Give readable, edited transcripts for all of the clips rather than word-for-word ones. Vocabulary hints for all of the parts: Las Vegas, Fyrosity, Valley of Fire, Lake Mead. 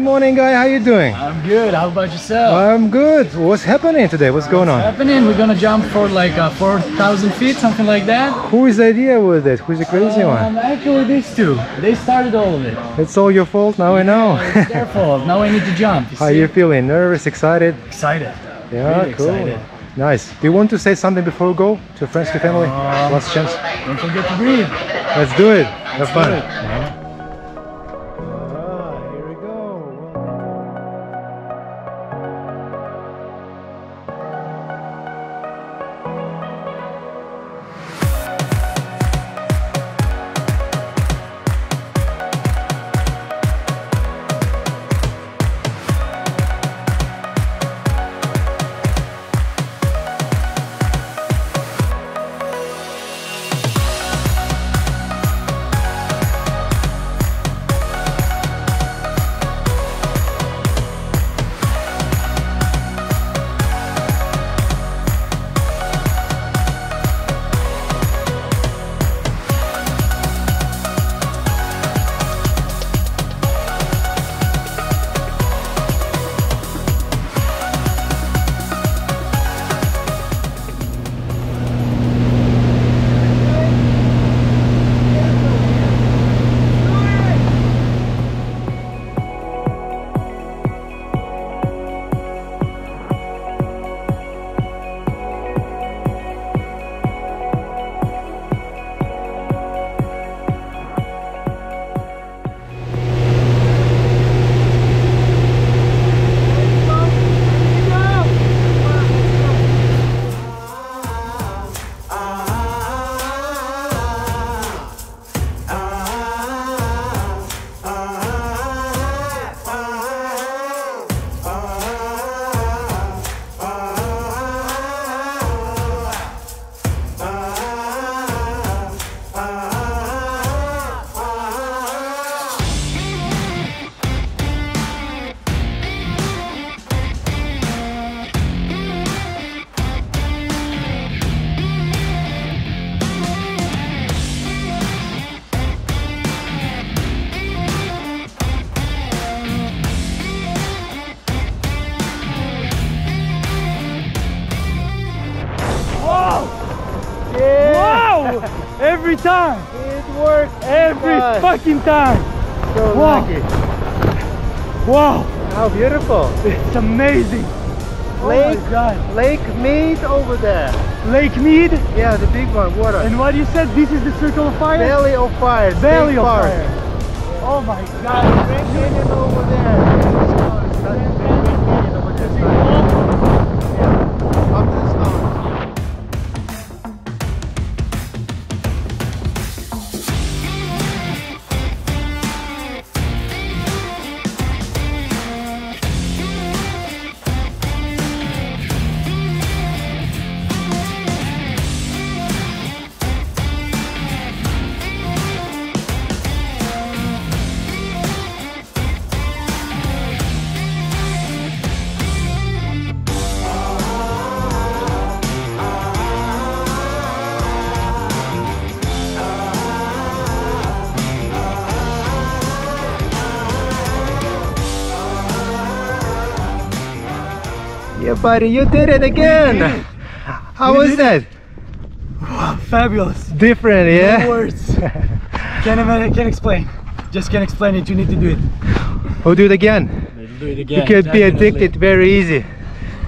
Good morning, guy. How you doing? I'm good. How about yourself? I'm good. What's happening today? What's going on? Happening? We're gonna jump for like 4,000 feet, something like that. Whose idea was it? Who's the crazy one? Actually, these two. They started all of it. It's all your fault. Now I know. It's their fault. Now I need to jump. How are you feeling? Nervous? Excited? Excited. Yeah, really cool. Excited. Nice. Do you want to say something before we go to friends, to family? Last chance. Don't forget to breathe. Let's do it. Have fun. Yeah. Every time! It works! Every fucking time! So lucky! Wow! How beautiful! It's amazing! Lake, oh my God. Lake Mead over there! Lake Mead? Yeah, the big one, water. And what you said, this is the Circle of Fire? Valley of Fire! Valley of Fire! Yeah. Oh my God! Grand Canyon over there! Yeah, buddy, you did it again! Did. How was that? Wow, fabulous! Different, yeah? No words! Can't explain. Just can't explain it, you need to do it. We'll do it again. We'll do it again. You could be addicted very easy.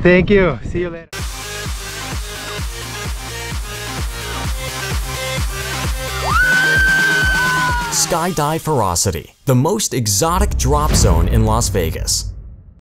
Thank you. See you later. Skydive Fyrosity, the most exotic drop zone in Las Vegas.